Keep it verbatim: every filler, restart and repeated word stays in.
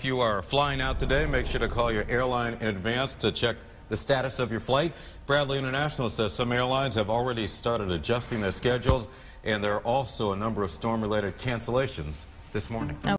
If you are flying out today, make sure to call your airline in advance to check the status of your flight. Bradley International says some airlines have already started adjusting their schedules, and there are also a number of storm-related cancellations this morning. Okay.